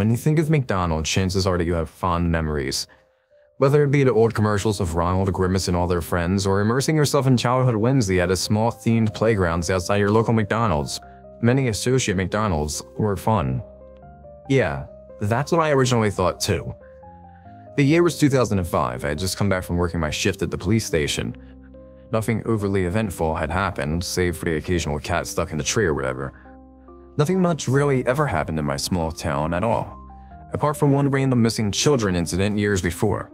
When you think of McDonald's, chances are that you have fond memories. Whether it be the old commercials of Ronald, Grimace, and all their friends, or immersing yourself in childhood whimsy at a small themed playgrounds outside your local McDonald's, many associate McDonald's were fun. Yeah, that's what I originally thought too. The year was 2005. I had just come back from working my shift at the police station. Nothing overly eventful had happened, save for the occasional cat stuck in a tree or whatever. Nothing much really ever happened in my small town at all, apart from one random missing children incident years before.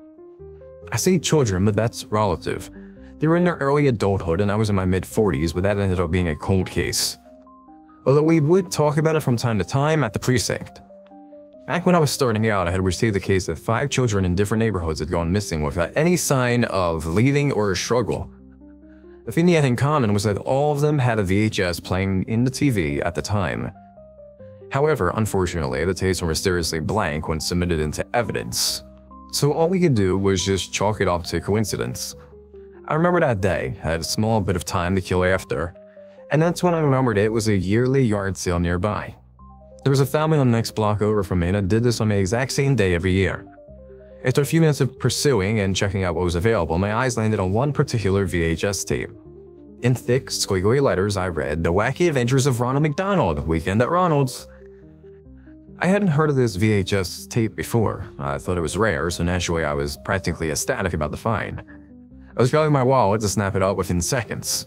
I say children, but that's relative. They were in their early adulthood and I was in my mid-40s, but that ended up being a cold case. Although we would talk about it from time to time at the precinct. Back when I was starting out, I had received a case that 5 children in different neighborhoods had gone missing without any sign of leaving or struggle. The thing they had in common was that all of them had a VHS playing in the TV at the time. However, unfortunately, the tapes were mysteriously blank when submitted into evidence. So all we could do was just chalk it up to coincidence. I remember that day. I had a small bit of time to kill after, and that's when I remembered it was a yearly yard sale nearby. There was a family on the next block over from me that did this on the exact same day every year. After a few minutes of pursuing and checking out what was available, my eyes landed on one particular VHS tape. In thick, squiggly letters, I read, "The Wacky Adventures of Ronald McDonald, Weekend at Ronald's." I hadn't heard of this VHS tape before. I thought it was rare, so naturally I was practically ecstatic about the find. I was grabbing my wallet to snap it up within seconds.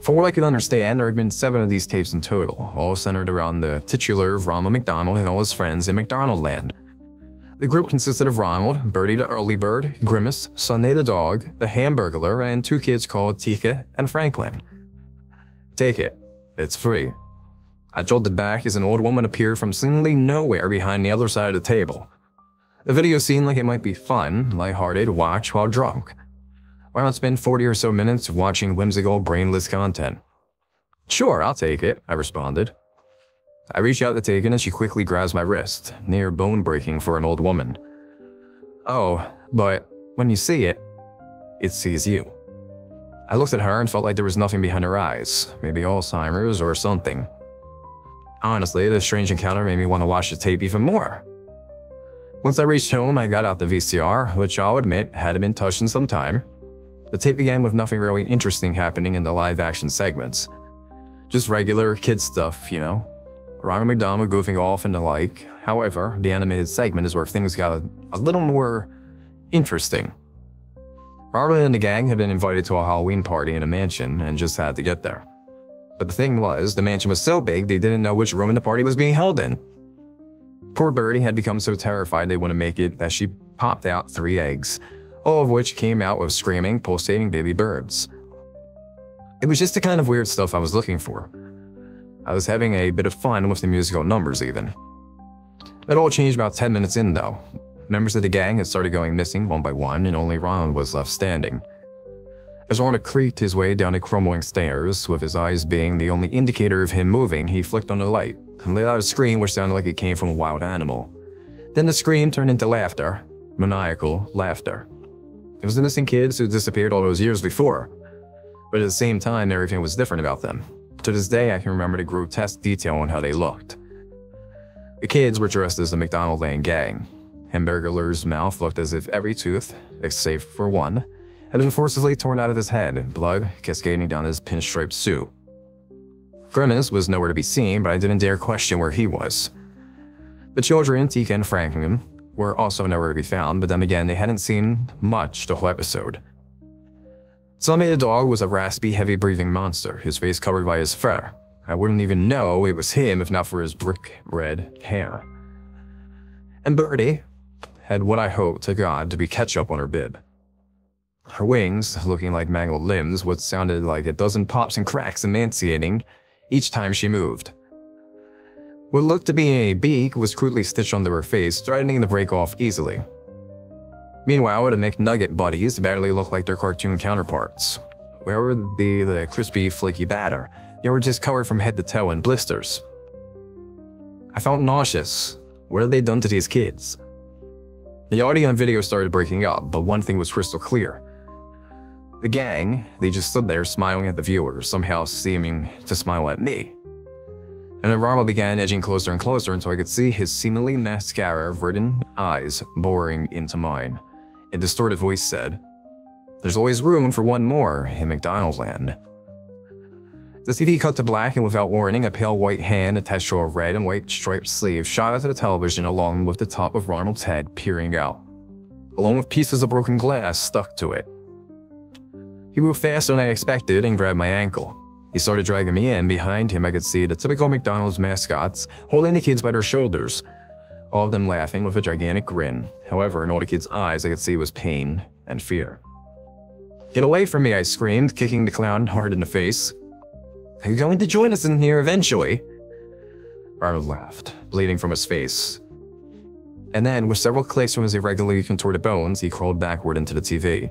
For what I could understand, there had been 7 of these tapes in total, all centered around the titular Ronald McDonald and all his friends in McDonaldland. The group consisted of Ronald, Birdie the Early Bird, Grimace, Sunny the Dog, the Hamburglar, and 2 kids called Tika and Franklin. Take it. It's free. I jolted back as an old woman appeared from seemingly nowhere behind the other side of the table. The video seemed like it might be fun, lighthearted, watch while drunk. Why not spend 40 or so minutes watching whimsical, brainless content? "Sure, I'll take it," I responded. I reached out to take it and she quickly grabs my wrist, near bone breaking for an old woman. "Oh, but when you see it, it sees you." I looked at her and felt like there was nothing behind her eyes, maybe Alzheimer's or something. Honestly, this strange encounter made me want to watch the tape even more. Once I reached home, I got out the VCR, which I'll admit hadn't been touched in some time. The tape began with nothing really interesting happening in the live-action segments. Just regular kid stuff, you know. Ronald McDonald goofing off and the like. However, the animated segment is where things got a little more interesting. Ronald and the gang had been invited to a Halloween party in a mansion and just had to get there. But the thing was, the mansion was so big they didn't know which room the party was being held in. Poor Birdie had become so terrified they wouldn't make it that she popped out 3 eggs, all of which came out with screaming, pulsating baby birds. It was just the kind of weird stuff I was looking for. I was having a bit of fun with the musical numbers even. It all changed about 10 minutes in though. Members of the gang had started going missing one by one and only Ron was left standing. As Ronald creaked his way down the crumbling stairs, with his eyes being the only indicator of him moving, he flicked on the light and let out a scream which sounded like it came from a wild animal. Then the scream turned into laughter, maniacal laughter. It was the missing kids who disappeared all those years before, but at the same time everything was different about them. To this day I can remember the grotesque detail on how they looked. The kids were dressed as the McDonaldland gang. Hamburglar's mouth looked as if every tooth, except for one, had been forcibly torn out of his head, blood cascading down his pinstriped suit. Grimace was nowhere to be seen, but I didn't dare question where he was. The children, Tika and Franklin, were also nowhere to be found, but then again they hadn't seen much the whole episode. Sunny the Dog was a raspy, heavy-breathing monster, his face covered by his fur. I wouldn't even know it was him if not for his brick-red hair. And Birdie had what I hoped to God to be ketchup on her bib. Her wings, looking like mangled limbs, what sounded like a dozen pops and cracks emaciating each time she moved. What looked to be a beak was crudely stitched onto her face, threatening to break off easily. Meanwhile, the McNugget buddies barely looked like their cartoon counterparts. Where would be the crispy, flaky batter? They were just covered from head to toe in blisters. I felt nauseous. What had they done to these kids? The audio and video started breaking up, but one thing was crystal clear. The gang, they just stood there smiling at the viewers, somehow seeming to smile at me. and the robber began edging closer and closer until I could see his seemingly mascara-ridden eyes boring into mine. A distorted voice said, "There's always room for one more in McDonaldland." The TV cut to black, and without warning, a pale white hand attached to a red and white striped sleeve shot out to the television along with the top of Ronald's head peering out, along with pieces of broken glass stuck to it. He moved faster than I expected and grabbed my ankle. He started dragging me in. Behind him, I could see the typical McDonald's mascots holding the kids by their shoulders, all of them laughing with a gigantic grin. However, in all the kids' eyes, I could see was pain and fear. "Get away from me," I screamed, kicking the clown hard in the face. "Are you going to join us in here eventually?" Ronald laughed, bleeding from his face. And then, with several clicks from his irregularly contorted bones, he crawled backward into the TV.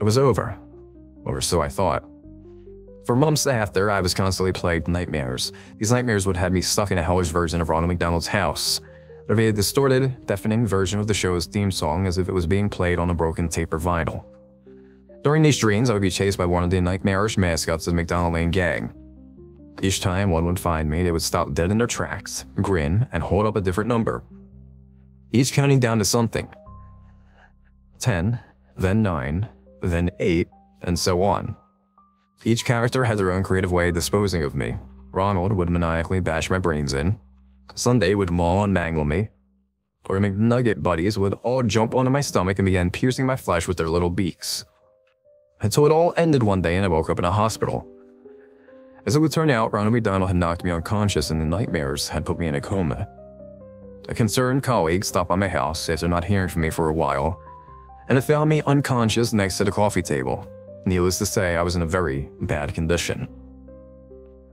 It was over, or so I thought. For months after, I was constantly plagued with nightmares. These nightmares would have me stuck in a hellish version of Ronald McDonald's house. There'd be a distorted, deafening version of the show's theme song as if it was being played on a broken tape or vinyl. During these dreams, I would be chased by one of the nightmarish mascots of the McDonaldland gang. Each time one would find me, they would stop dead in their tracks, grin, and hold up a different number, each counting down to something. 10, then 9, then 8, and so on. Each character had their own creative way of disposing of me. Ronald would maniacally bash my brains in. Sunday would maul and mangle me. Or McNugget buddies would all jump onto my stomach and begin piercing my flesh with their little beaks. Until it all ended one day and I woke up in a hospital. As it would turn out, Ronald McDonald had knocked me unconscious and the nightmares had put me in a coma. A concerned colleague stopped by my house after not hearing from me for a while, and it found me unconscious next to the coffee table. Needless to say, I was in a very bad condition.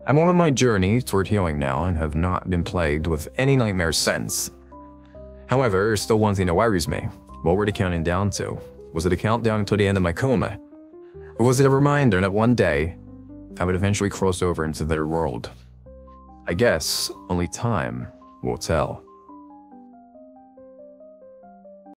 I'm on my journey toward healing now and have not been plagued with any nightmares since. However, there's still one thing that worries me. What were they counting down to? Was it a countdown until the end of my coma? Or was it a reminder that one day I would eventually cross over into their world? I guess only time will tell.